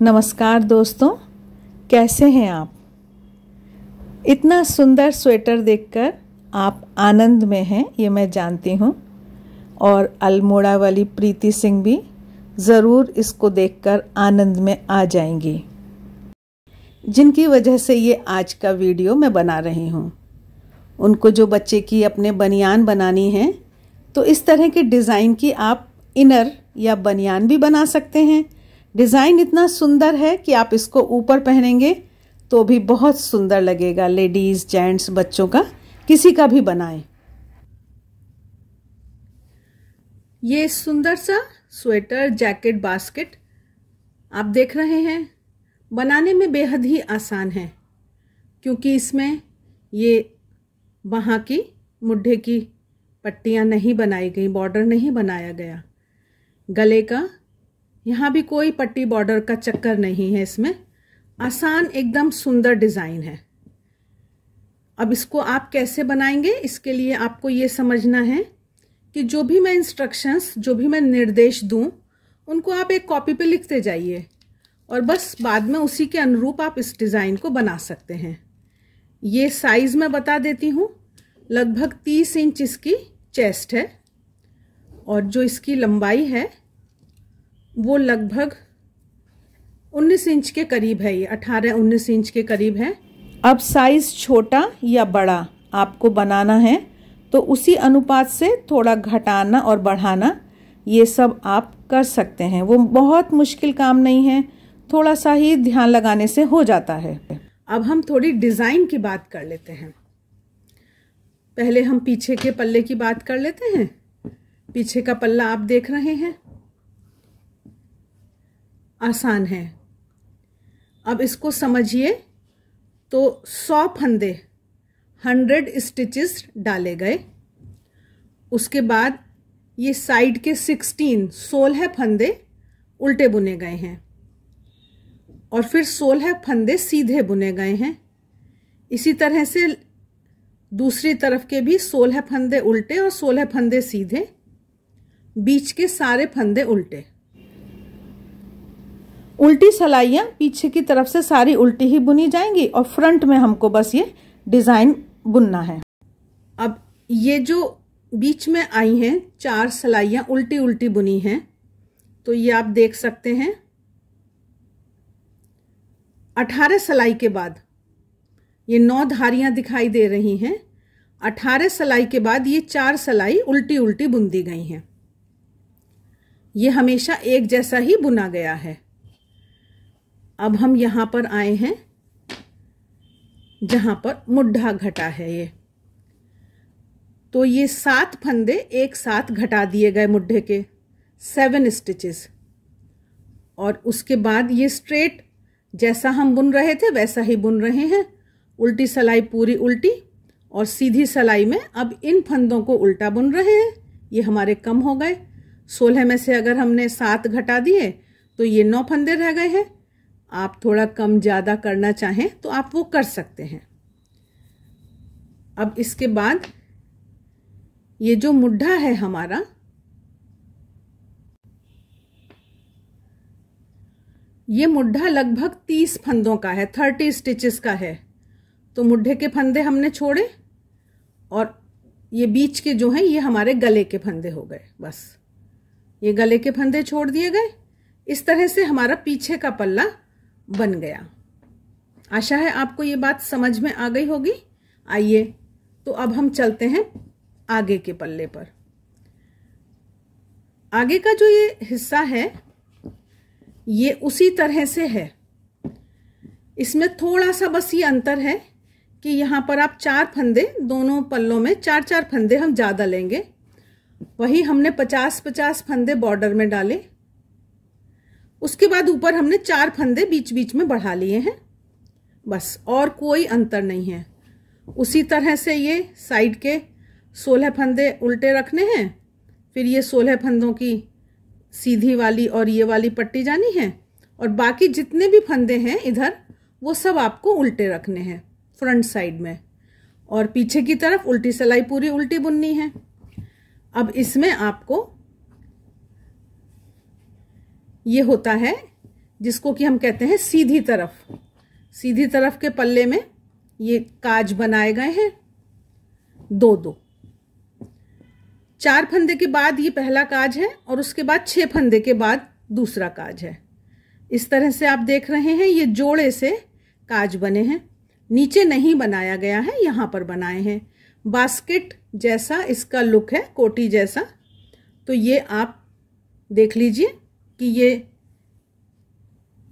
नमस्कार दोस्तों, कैसे हैं आप। इतना सुंदर स्वेटर देखकर आप आनंद में हैं ये मैं जानती हूँ, और अल्मोड़ा वाली प्रीति सिंह भी ज़रूर इसको देखकर आनंद में आ जाएंगी, जिनकी वजह से ये आज का वीडियो मैं बना रही हूँ। उनको जो बच्चे की अपने बनियान बनानी है तो इस तरह के डिज़ाइन की आप इनर या बनियान भी बना सकते हैं। डिज़ाइन इतना सुंदर है कि आप इसको ऊपर पहनेंगे तो भी बहुत सुंदर लगेगा। लेडीज़, जेंट्स, बच्चों का, किसी का भी बनाएं। ये सुंदर सा स्वेटर, जैकेट, बास्केट आप देख रहे हैं, बनाने में बेहद ही आसान है, क्योंकि इसमें ये बाहाँ की, मुड्ढे की पट्टियाँ नहीं बनाई गई, बॉर्डर नहीं बनाया गया। गले का यहाँ भी कोई पट्टी बॉर्डर का चक्कर नहीं है। इसमें आसान, एकदम सुंदर डिज़ाइन है। अब इसको आप कैसे बनाएंगे, इसके लिए आपको ये समझना है कि जो भी मैं इंस्ट्रक्शंस, जो भी मैं निर्देश दूँ, उनको आप एक कॉपी पे लिखते जाइए और बस बाद में उसी के अनुरूप आप इस डिज़ाइन को बना सकते हैं। ये साइज़ मैं बता देती हूँ, लगभग 30 इंच इसकी चेस्ट है और जो इसकी लंबाई है वो लगभग 19 इंच के करीब है। ये 18-19 इंच के करीब है। अब साइज़ छोटा या बड़ा आपको बनाना है तो उसी अनुपात से थोड़ा घटाना और बढ़ाना ये सब आप कर सकते हैं। वो बहुत मुश्किल काम नहीं है, थोड़ा सा ही ध्यान लगाने से हो जाता है। अब हम थोड़ी डिज़ाइन की बात कर लेते हैं। पहले हम पीछे के पल्ले की बात कर लेते हैं। पीछे का पल्ला आप देख रहे हैं, आसान है। अब इसको समझिए तो 100 फंदे 100 स्टिचेस डाले गए। उसके बाद ये साइड के 16 फंदे उल्टे बुने गए हैं और फिर 16 फंदे सीधे बुने गए हैं। इसी तरह से दूसरी तरफ के भी 16 फंदे उल्टे और 16 फंदे सीधे, बीच के सारे फंदे उल्टे। उल्टी सलाइयाँ पीछे की तरफ से सारी उल्टी ही बुनी जाएंगी और फ्रंट में हमको बस ये डिज़ाइन बुनना है। अब ये जो बीच में आई हैं 4 सलाइयाँ उल्टी उल्टी बुनी हैं, तो ये आप देख सकते हैं। 18 सलाई के बाद ये 9 धारियाँ दिखाई दे रही हैं। 18 सलाई के बाद ये 4 सलाई उल्टी उल्टी बुन दी गई हैं। ये हमेशा एक जैसा ही बुना गया है। अब हम यहाँ पर आए हैं जहाँ पर मुड्ढा घटा है, ये तो ये 7 फंदे एक साथ घटा दिए गए मुड्ढे के, 7 स्टिचेस। और उसके बाद ये स्ट्रेट जैसा हम बुन रहे थे वैसा ही बुन रहे हैं। उल्टी सलाई पूरी उल्टी और सीधी सलाई में अब इन फंदों को उल्टा बुन रहे हैं। ये हमारे कम हो गए, 16 में से अगर हमने 7 घटा दिए तो ये 9 फंदे रह गए हैं। आप थोड़ा कम ज़्यादा करना चाहें तो आप वो कर सकते हैं। अब इसके बाद ये जो मुड्ढा है हमारा, ये मुड्ढा लगभग 30 फंदों का है, 30 स्टिचेस का है। तो मुड्ढे के फंदे हमने छोड़े और ये बीच के जो हैं ये हमारे गले के फंदे हो गए। बस ये गले के फंदे छोड़ दिए गए। इस तरह से हमारा पीछे का पल्ला बन गया। आशा है आपको ये बात समझ में आ गई होगी। आइए तो अब हम चलते हैं आगे के पल्ले पर। आगे का जो ये हिस्सा है ये उसी तरह से है। इसमें थोड़ा सा बस ये अंतर है कि यहाँ पर आप 4 फंदे, दोनों पल्लों में 4-4 फंदे हम ज़्यादा लेंगे। वही हमने 50-50 फंदे बॉर्डर में डाले। उसके बाद ऊपर हमने 4 फंदे बीच बीच में बढ़ा लिए हैं। बस और कोई अंतर नहीं है। उसी तरह से ये साइड के 16 फंदे उल्टे रखने हैं, फिर ये 16 फंदों की सीधी वाली और ये वाली पट्टी जानी है, और बाकी जितने भी फंदे हैं इधर वो सब आपको उल्टे रखने हैं फ्रंट साइड में, और पीछे की तरफ उल्टी सलाई पूरी उल्टी बुननी है। अब इसमें आपको ये होता है जिसको कि हम कहते हैं सीधी तरफ। सीधी तरफ के पल्ले में ये काज बनाए गए हैं दो दो। चार फंदे के बाद ये पहला काज है और उसके बाद छह फंदे के बाद दूसरा काज है। इस तरह से आप देख रहे हैं ये जोड़े से काज बने हैं, नीचे नहीं बनाया गया है, यहाँ पर बनाए हैं। बास्केट जैसा इसका लुक है, कोटी जैसा। तो ये आप देख लीजिए कि ये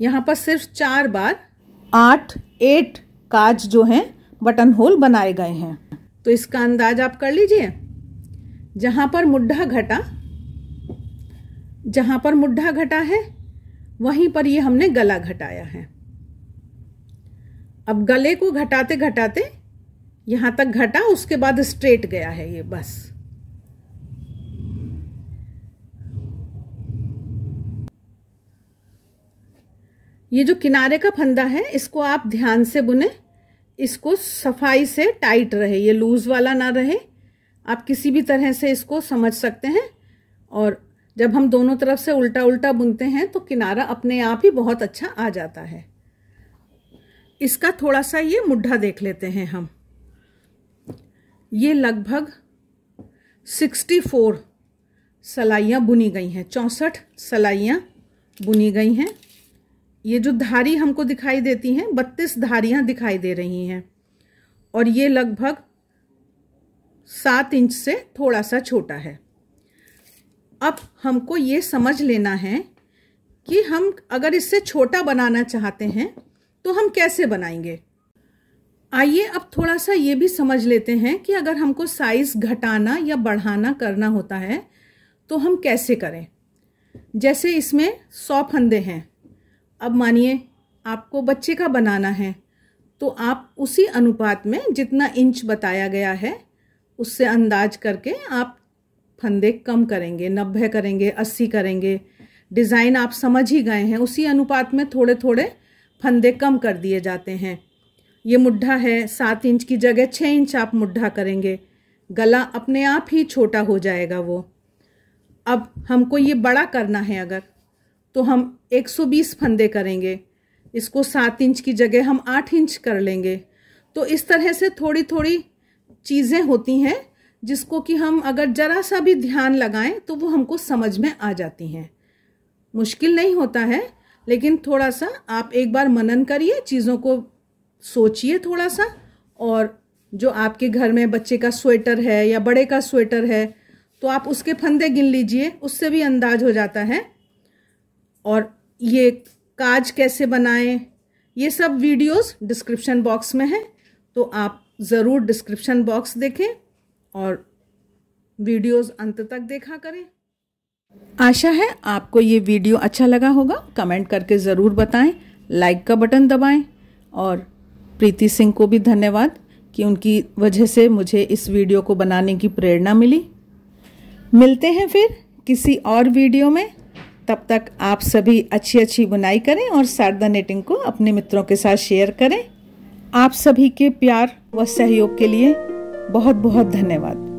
यहाँ पर सिर्फ चार बार एट काज जो हैं बटन होल बनाए गए हैं। तो इसका अंदाज आप कर लीजिए। जहाँ पर मुड्ढा घटा है वहीं पर ये हमने गला घटाया है। अब गले को घटाते घटाते यहाँ तक घटा, उसके बाद स्ट्रेट गया है ये बस। ये जो किनारे का फंदा है इसको आप ध्यान से बुने, इसको सफाई से टाइट रहे, ये लूज वाला ना रहे। आप किसी भी तरह से इसको समझ सकते हैं। और जब हम दोनों तरफ से उल्टा उल्टा बुनते हैं तो किनारा अपने आप ही बहुत अच्छा आ जाता है। इसका थोड़ा सा ये मुड्ढा देख लेते हैं हम। ये लगभग 64 सलाइयाँ बुनी गई हैं, 64 सलाइयाँ बुनी गई हैं। ये जो धारी हमको दिखाई देती हैं 32 धारियाँ दिखाई दे रही हैं। और ये लगभग 7 इंच से थोड़ा सा छोटा है। अब हमको ये समझ लेना है कि हम अगर इससे छोटा बनाना चाहते हैं तो हम कैसे बनाएंगे। आइए अब थोड़ा सा ये भी समझ लेते हैं कि अगर हमको साइज़ घटाना या बढ़ाना करना होता है तो हम कैसे करें। जैसे इसमें 100 फंदे हैं। अब मानिए आपको बच्चे का बनाना है तो आप उसी अनुपात में जितना इंच बताया गया है उससे अंदाज करके आप फंदे कम करेंगे, 90 करेंगे, 80 करेंगे। डिज़ाइन आप समझ ही गए हैं, उसी अनुपात में थोड़े थोड़े फंदे कम कर दिए जाते हैं। ये मुड्ढा है, 7 इंच की जगह 6 इंच आप मुड्ढा करेंगे, गला अपने आप ही छोटा हो जाएगा वो। अब हमको ये बड़ा करना है अगर, तो हम 120 फंदे करेंगे, इसको 7 इंच की जगह हम 8 इंच कर लेंगे। तो इस तरह से थोड़ी थोड़ी चीज़ें होती हैं जिसको कि हम अगर ज़रा सा भी ध्यान लगाएं तो वो हमको समझ में आ जाती हैं। मुश्किल नहीं होता है, लेकिन थोड़ा सा आप एक बार मनन करिए, चीज़ों को सोचिए थोड़ा सा। और जो आपके घर में बच्चे का स्वेटर है या बड़े का स्वेटर है तो आप उसके फंदे गिन लीजिए, उससे भी अंदाज हो जाता है। और ये काज कैसे बनाएं, ये सब वीडियोस डिस्क्रिप्शन बॉक्स में हैं, तो आप ज़रूर डिस्क्रिप्शन बॉक्स देखें और वीडियोस अंत तक देखा करें। आशा है आपको ये वीडियो अच्छा लगा होगा। कमेंट करके ज़रूर बताएं, लाइक का बटन दबाएं। और प्रीति सिंह को भी धन्यवाद कि उनकी वजह से मुझे इस वीडियो को बनाने की प्रेरणा मिली। मिलते हैं फिर किसी और वीडियो में। तब तक आप सभी अच्छी बुनाई करें और शारदा नेटिंग को अपने मित्रों के साथ शेयर करें। आप सभी के प्यार व सहयोग के लिए बहुत बहुत धन्यवाद।